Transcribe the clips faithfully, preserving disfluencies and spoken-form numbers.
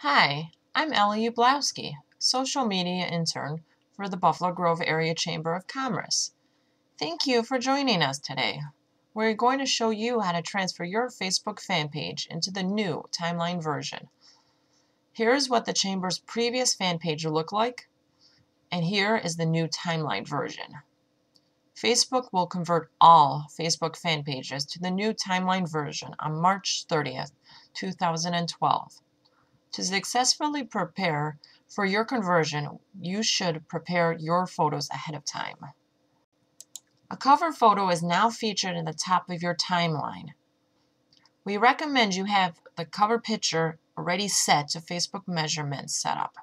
Hi, I'm Ellie Ublowski, Social Media Intern for the Buffalo Grove Area Chamber of Commerce. Thank you for joining us today. We're going to show you how to transfer your Facebook fan page into the new Timeline version. Here's what the Chamber's previous fan page looked like, and here is the new Timeline version. Facebook will convert all Facebook fan pages to the new Timeline version on March thirtieth, two thousand twelve. To successfully prepare for your conversion, you should prepare your photos ahead of time. A cover photo is now featured in the top of your timeline. We recommend you have the cover picture already set to Facebook measurements setup.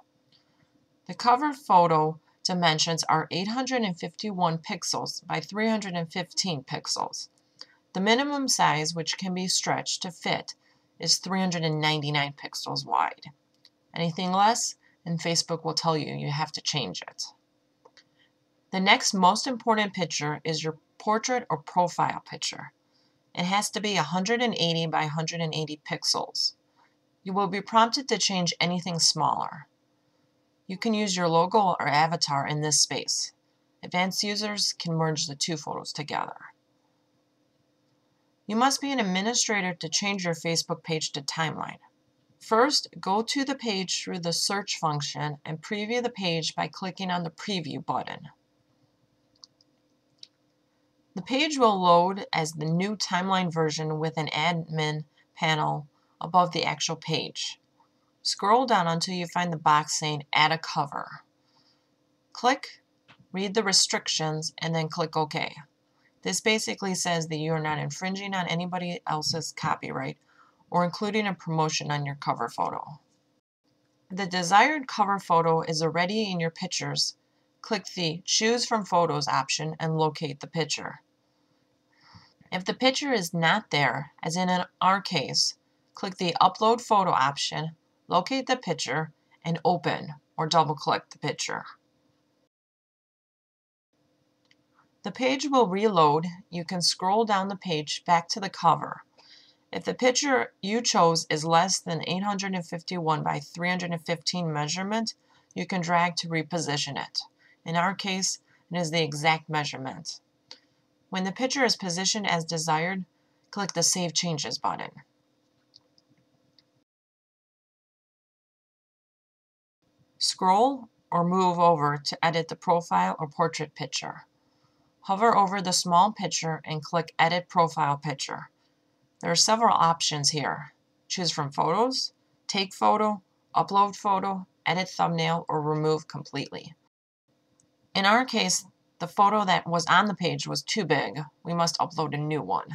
The cover photo dimensions are eight hundred fifty-one pixels by three hundred fifteen pixels. The minimum size, which can be stretched to fit, is three hundred ninety-nine pixels wide. Anything less, and Facebook will tell you you have to change it. The next most important picture is your portrait or profile picture. It has to be one hundred eighty by one hundred eighty pixels. You will be prompted to change anything smaller. You can use your logo or avatar in this space. Advanced users can merge the two photos together. You must be an administrator to change your Facebook page to Timeline. First, go to the page through the search function and preview the page by clicking on the Preview button. The page will load as the new Timeline version with an admin panel above the actual page. Scroll down until you find the box saying Add a Cover. Click, read the restrictions, and then click OK. This basically says that you are not infringing on anybody else's copyright or including a promotion on your cover photo. The desired cover photo is already in your pictures. Click the Choose from Photos option and locate the picture. If the picture is not there, as in our case, click the Upload Photo option, locate the picture, and open or double-click the picture. The page will reload. You can scroll down the page back to the cover. If the picture you chose is less than eight hundred fifty-one by three hundred fifteen measurement, you can drag to reposition it. In our case, it is the exact measurement. When the picture is positioned as desired, click the Save Changes button. Scroll or move over to edit the profile or portrait picture. Hover over the small picture and click Edit Profile Picture. There are several options here. Choose from Photos, Take Photo, Upload Photo, Edit Thumbnail, or Remove Completely. In our case, the photo that was on the page was too big. We must upload a new one.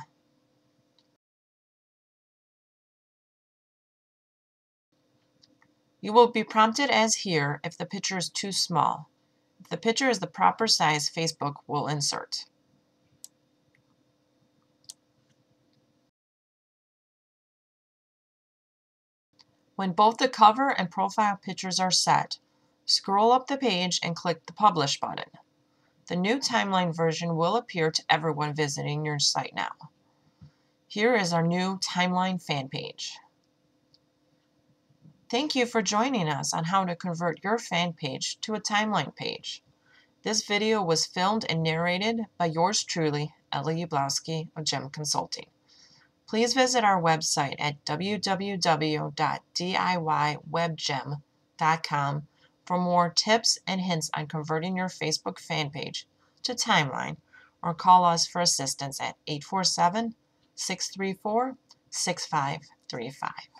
You will be prompted as here if the picture is too small. If the picture is the proper size, Facebook will insert. When both the cover and profile pictures are set, scroll up the page and click the Publish button. The new Timeline version will appear to everyone visiting your site now. Here is our new Timeline fan page. Thank you for joining us on how to convert your fan page to a Timeline page. This video was filmed and narrated by yours truly, Ellie Ublowski of J E M Consulting. Please visit our website at w w w dot d i y web gem dot com for more tips and hints on converting your Facebook fan page to Timeline, or call us for assistance at eight four seven, six three four, six five three five.